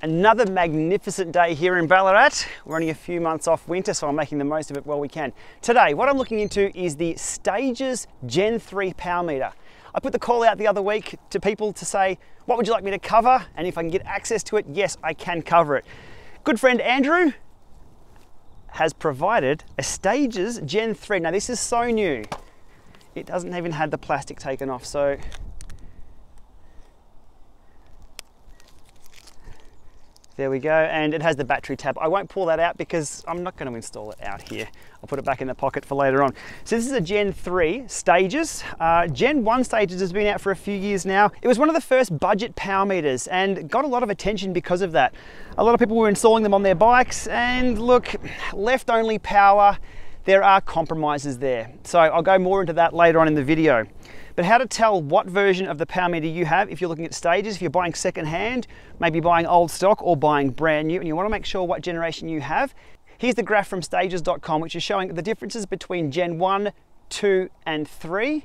Another magnificent day here in Ballarat. We're only a few months off winter, so I'm making the most of it while we can. Today, what I'm looking into is the Stages Gen 3 power meter. I put the call out the other week to people to say, what would you like me to cover? And if I can get access to it, yes, I can cover it. Good friend Andrew has provided a Stages Gen 3. Now this is so new. It doesn't even have the plastic taken off, so there we go, and it has the battery tab. I won't pull that out because I'm not going to install it out here. I'll put it back in the pocket for later on. So this is a Gen 3 Stages. Gen 1 Stages has been out for a few years now. It was one of the first budget power meters and got a lot of attention because of that. A lot of people were installing them on their bikes, and look, left-only power, there are compromises there. So I'll go more into that later on in the video. But how to tell what version of the power meter you have if you're looking at Stages, if you're buying secondhand, maybe buying old stock or buying brand new, and you want to make sure what generation you have. Here's the graph from stages.com, which is showing the differences between Gen 1, 2, and 3.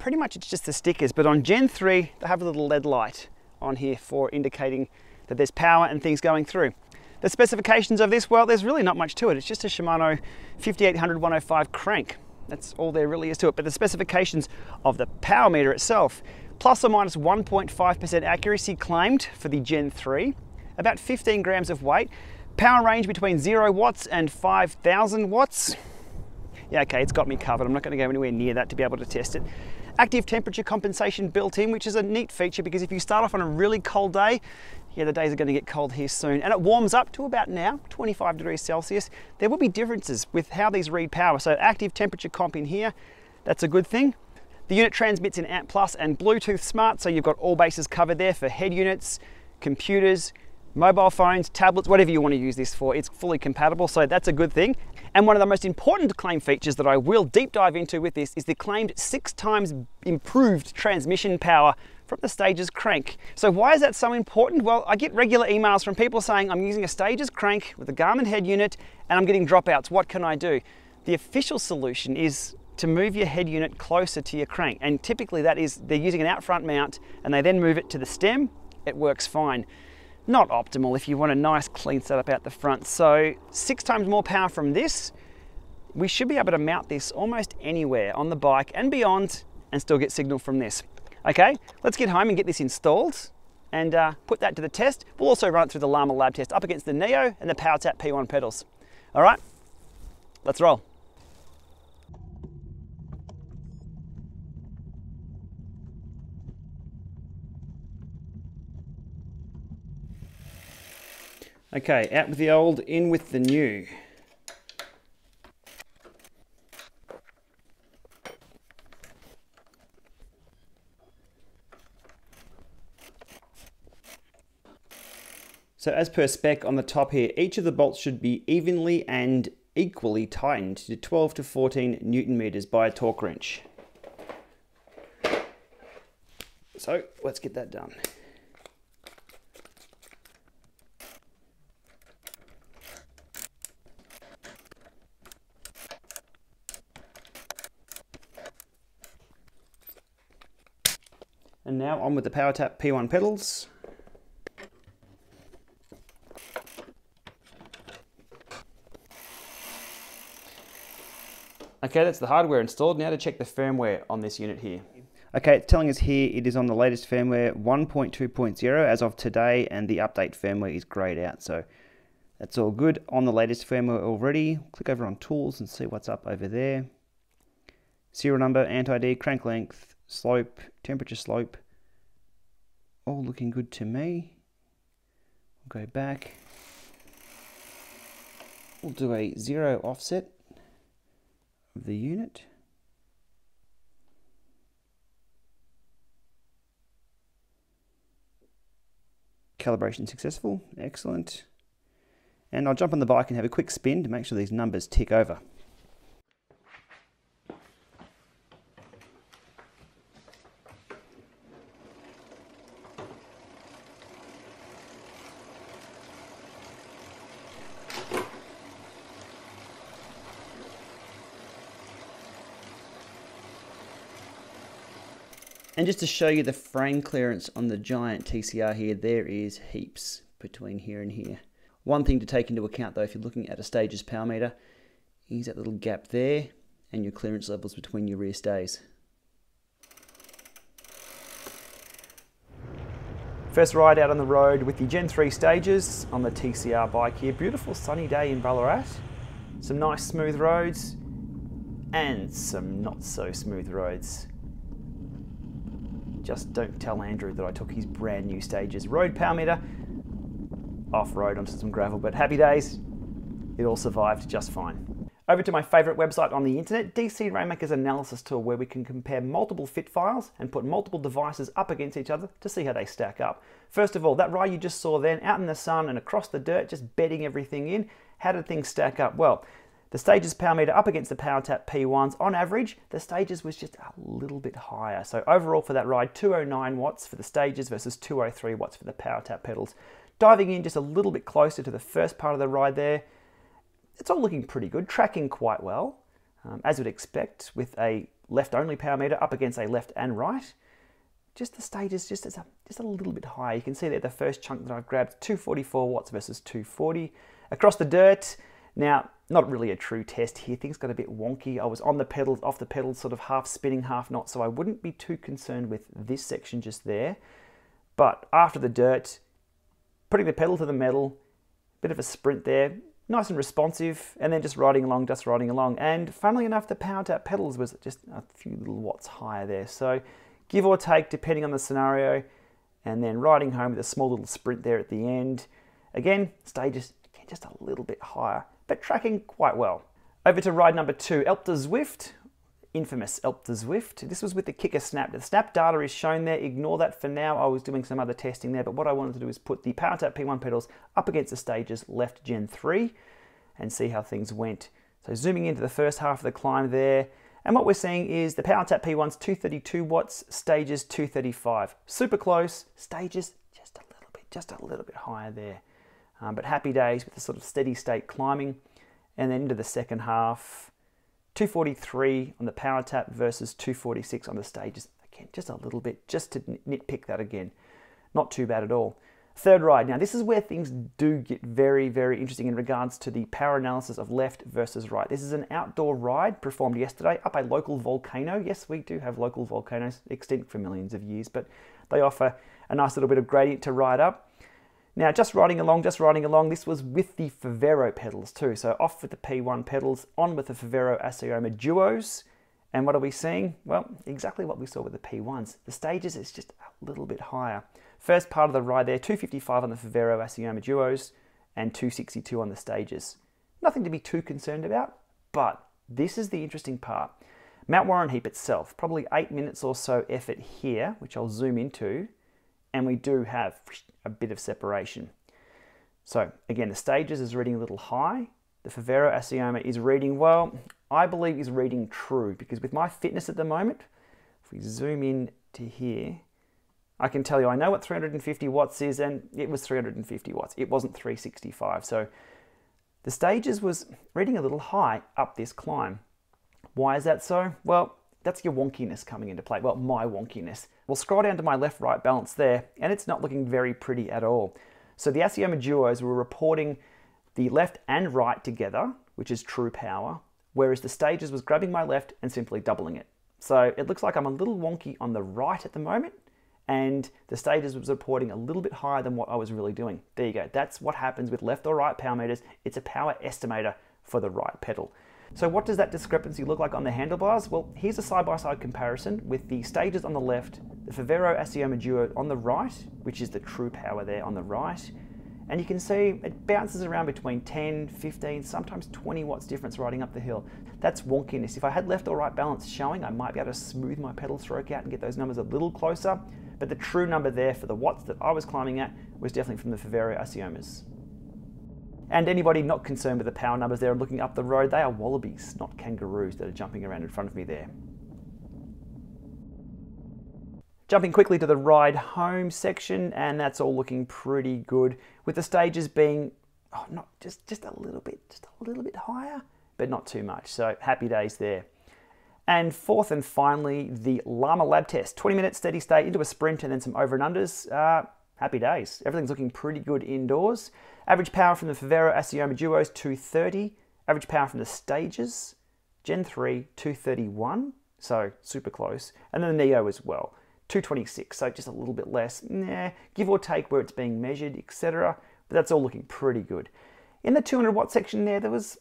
Pretty much it's just the stickers, but on Gen 3, they have a little LED light on here for indicating that there's power and things going through. The specifications of this, well, there's really not much to it. It's just a Shimano 5800 105 crank. That's all there really is to it. But the specifications of the power meter itself, plus or minus 1.5% accuracy claimed for the Gen 3, about 15 grams of weight, power range between 0 watts and 5,000 watts. Yeah, okay, it's got me covered. I'm not going to go anywhere near that to be able to test it. Active temperature compensation built in, which is a neat feature because if you start off on a really cold day, yeah, the days are going to get cold here soon. And it warms up to about now, 25 degrees Celsius. There will be differences with how these read power. So active temperature comp in here, that's a good thing. The unit transmits in ANT+ and Bluetooth Smart, so you've got all bases covered there for head units, computers, mobile phones, tablets, whatever you want to use this for. It's fully compatible, so that's a good thing. And one of the most important claim features that I will deep dive into with this is the claimed 6 times improved transmission power from the Stages crank. So why is that so important? Well, I get regular emails from people saying, I'm using a Stages crank with a Garmin head unit and I'm getting dropouts, what can I do? The official solution is to move your head unit closer to your crank. And typically that is, they're using an out front mount and they then move it to the stem, it works fine. Not optimal if you want a nice clean setup out the front. So 6 times more power from this. We should be able to mount this almost anywhere on the bike and beyond and still get signal from this. Okay, let's get home and get this installed and put that to the test. We'll also run it through the Llama Lab test up against the Neo and the PowerTap P1 pedals. All right, let's roll. Okay, out with the old, in with the new. So as per spec on the top here, each of the bolts should be evenly and equally tightened to 12 to 14 Newton meters by a torque wrench. So let's get that done. And now on with the PowerTap P1 pedals. Okay, that's the hardware installed. Now to check the firmware on this unit here. Okay, it's telling us here it is on the latest firmware 1.2.0 as of today, and the update firmware is grayed out. So that's all good. On the latest firmware already, click over on tools and see what's up over there. Serial number, ANT ID, crank length, slope, temperature slope, all looking good to me. We'll go back. We'll do a 0 offset of the unit. Calibration successful, excellent. And I'll jump on the bike and have a quick spin to make sure these numbers tick over. And just to show you the frame clearance on the Giant TCR here, there is heaps. between here and here. One thing to take into account though, if you're looking at a Stages power meter, is that little gap there and your clearance levels between your rear stays. First ride out on the road with the Gen 3 Stages on the TCR bike here. Beautiful sunny day in Ballarat. Some nice smooth roads and some not so smooth roads. Just don't tell Andrew that I took his brand new Stages road power meter off-road onto some gravel, but happy days, it all survived just fine. Over to my favourite website on the internet, DC Rainmaker's analysis tool, where we can compare multiple fit files and put multiple devices up against each other to see how they stack up. First of all, that ride you just saw then, out in the sun and across the dirt, just bedding everything in, how did things stack up? Well, the Stages power meter up against the PowerTap P1s, on average, the Stages was just a little bit higher. So overall for that ride, 209 watts for the Stages versus 203 watts for the PowerTap pedals. Diving in just a little bit closer to the first part of the ride there, it's all looking pretty good, tracking quite well, as you'd expect with a left-only power meter up against a left and right. Just the Stages, just a little bit higher. You can see there the first chunk that I've grabbed, 244 watts versus 240. Across the dirt, now, not really a true test here. Things got a bit wonky. I was on the pedals, off the pedals, sort of half spinning, half not, so I wouldn't be too concerned with this section just there. But after the dirt, putting the pedal to the metal, bit of a sprint there, nice and responsive, and then just riding along. And funnily enough, the PowerTap pedals was just a few little watts higher there. So give or take, depending on the scenario, and then riding home with a small little sprint there at the end. Again, Stages just a little bit higher, but tracking quite well. Over to ride number two, Alpe de Zwift, infamous Alpe de Zwift. This was with the kicker snap. The snap data is shown there. Ignore that for now. I was doing some other testing there, but what I wanted to do is put the PowerTap P1 pedals up against the Stages left Gen 3 and see how things went. So zooming into the first half of the climb there, and what we're seeing is the PowerTap P1's 232 watts, Stages 235. Super close, Stages just a little bit higher there. But happy days with the sort of steady state climbing, and then into the second half, 243 on the PowerTap versus 246 on the Stages. Again, just a little bit, just to nitpick that again. Not too bad at all. Third ride. Now this is where things do get very, very interesting in regards to the power analysis of left versus right. This is an outdoor ride performed yesterday up a local volcano. Yes, we do have local volcanoes extinct for millions of years, but they offer a nice little bit of gradient to ride up. Now, just riding along, this was with the Favero pedals too. So off with the P1 pedals, on with the Favero Assioma Duos. And what are we seeing? Well, exactly what we saw with the P1s. The Stages is just a little bit higher. First part of the ride there, 255 on the Favero Assioma Duos and 262 on the Stages. Nothing to be too concerned about, but this is the interesting part. Mount Warren Heap itself, probably 8 minutes or so effort here, which I'll zoom into, and we do have a bit of separation. So again, the Stages is reading a little high. The Favero Assioma is reading, well, I believe is reading true, because with my fitness at the moment, if we zoom in to here, I can tell you, I know what 350 watts is, and it was 350 watts. It wasn't 365. So the Stages was reading a little high up this climb. Why is that so? Well, that's your wonkiness coming into play. Well, my wonkiness. We'll scroll down to my left-right balance there, and it's not looking very pretty at all. So the Assioma Duos were reporting the left and right together, which is true power, whereas the Stages was grabbing my left and simply doubling it. So it looks like I'm a little wonky on the right at the moment, and the Stages was reporting a little bit higher than what I was really doing. There you go. That's what happens with left or right power meters. It's a power estimator for the right pedal. So what does that discrepancy look like on the handlebars? Well, here's a side-by-side comparison with the Stages on the left, the Favero Assioma Duo on the right, which is the true power there on the right. And you can see it bounces around between 10, 15, sometimes 20 watts difference riding up the hill. That's wonkiness. If I had left or right balance showing, I might be able to smooth my pedal stroke out and get those numbers a little closer. But the true number there for the watts that I was climbing at was definitely from the Favero Assiomas. And anybody not concerned with the power numbers there and looking up the road, they are wallabies, not kangaroos that are jumping around in front of me there. Jumping quickly to the ride home section, and that's all looking pretty good, with the Stages being just a little bit higher, but not too much. So happy days there. And fourth and finally, the Llama Lab test. 20 minutes steady state into a sprint and then some over and unders. happy days. Everything's looking pretty good indoors. Average power from the Favero Assioma Duos, 230. Average power from the Stages Gen 3, 231. So super close. And then the Neo as well, 226. So just a little bit less, give or take where it's being measured, etc. But that's all looking pretty good. In the 200 watt section there, it was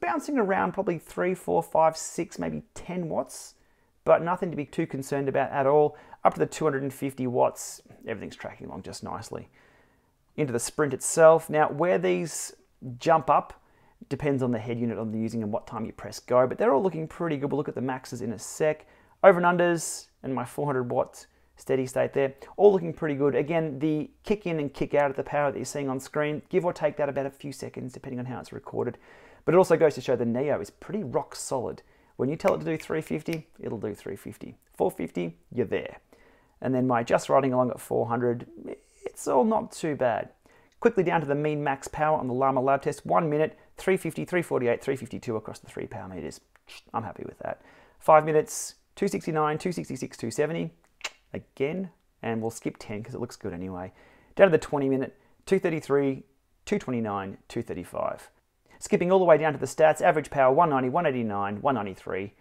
bouncing around probably 3, 4, 5, 6, maybe 10 watts, but nothing to be too concerned about at all. Up to the 250 watts, everything's tracking along just nicely. Into the Sprint itself. Now, where these jump up depends on the head unit I'm using and what time you press go, but they're all looking pretty good. We'll look at the maxes in a sec. Over and unders and my 400 watts steady state there, all looking pretty good. Again, the kick in and kick out of the power that you're seeing on screen, give or take that about a few seconds, depending on how it's recorded. But it also goes to show the Neo is pretty rock solid. When you tell it to do 350, it'll do 350. 450, you're there. And then my just riding along at 400, it's all not too bad. Quickly down to the mean max power on the Llama Lab test, 1 minute, 350, 348, 352 across the 3 power meters. I'm happy with that. 5 minutes, 269, 266, 270, again, and we'll skip 10 because it looks good anyway. Down to the 20 minute, 233, 229, 235. Skipping all the way down to the stats, average power 190, 189, 193,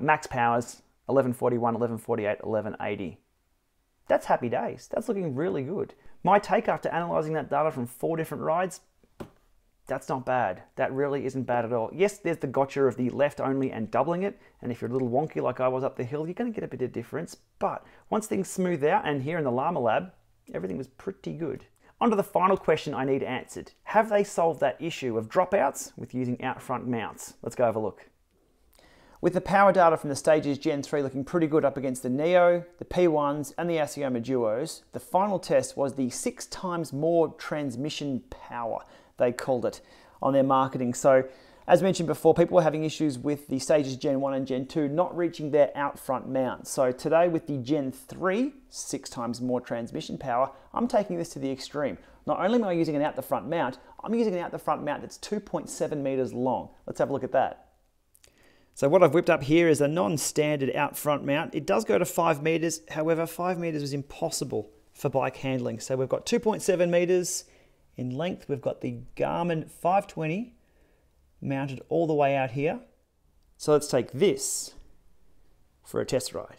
max powers 1141, 1148, 1180. That's happy days. That's looking really good. My take after analysing that data from 4 different rides, that's not bad. That really isn't bad at all. Yes, there's the gotcha of the left only and doubling it, and if you're a little wonky like I was up the hill, you're going to get a bit of difference, but once things smooth out, and here in the Llama Lab, everything was pretty good. Onto the final question I need answered. Have they solved that issue of dropouts with using out front mounts? Let's go have a look. With the power data from the Stages Gen 3 looking pretty good up against the Neo, the P1s and the Assioma Duos, the final test was the 6 times more transmission power, they called it, on their marketing. So as mentioned before, people were having issues with the Stages Gen 1 and Gen 2 not reaching their out front mount. So today with the Gen 3, 6 times more transmission power, I'm taking this to the extreme. Not only am I using an out the front mount, I'm using an out the front mount that's 2.7 meters long. Let's have a look at that. So what I've whipped up here is a non-standard out front mount. It does go to 5 meters. However, 5 meters was impossible for bike handling. So we've got 2.7 meters in length. We've got the Garmin 520 mounted all the way out here. So let's take this for a test ride.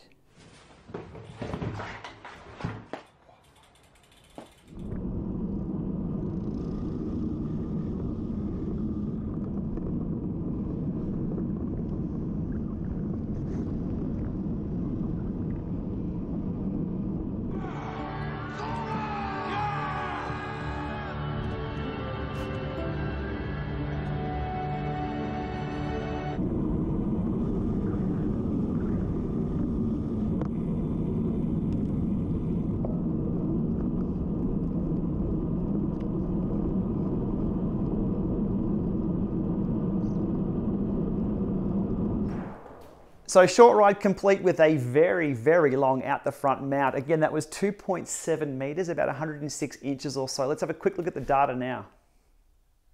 So short ride complete with a very, very long out the front mount. Again, that was 2.7 meters, about 106 inches or so. Let's have a quick look at the data now.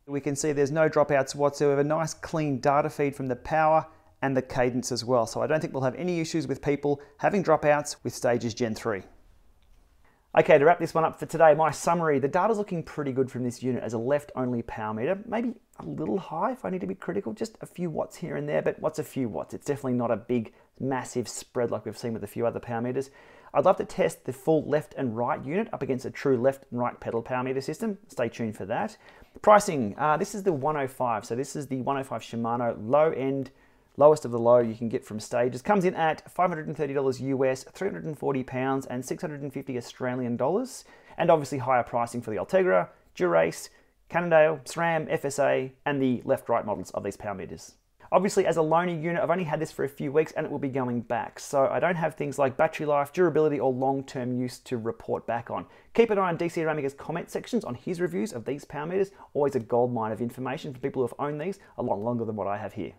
We can see there's no dropouts whatsoever. Nice clean data feed from the power and the cadence as well. So I don't think we'll have any issues with people having dropouts with Stages Gen 3. Okay, to wrap this one up for today, my summary, the data's looking pretty good from this unit as a left only power meter, maybe a little high if I need to be critical, just a few watts here and there, but what's a few watts? It's definitely not a big, massive spread like we've seen with a few other power meters. I'd love to test the full left and right unit up against a true left and right pedal power meter system. Stay tuned for that. Pricing, this is the 105. So this is the 105 Shimano low end, lowest of the low you can get from Stages. Comes in at $530 US, 340 pounds, and 650 Australian dollars. And obviously higher pricing for the Ultegra, Dura-Ace, Cannondale, SRAM, FSA, and the left-right models of these power meters. Obviously, as a loaner unit, I've only had this for a few weeks and it will be going back. So I don't have things like battery life, durability, or long-term use to report back on. Keep an eye on DC Ramica's comment sections on his reviews of these power meters. Always a goldmine of information for people who have owned these a lot longer than what I have here.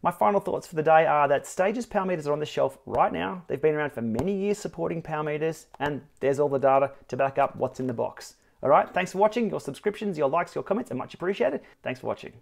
My final thoughts for the day are that Stages power meters are on the shelf right now. They've been around for many years supporting power meters, and there's all the data to back up what's in the box. All right, thanks for watching. Your subscriptions, your likes, your comments are much appreciated. Thanks for watching.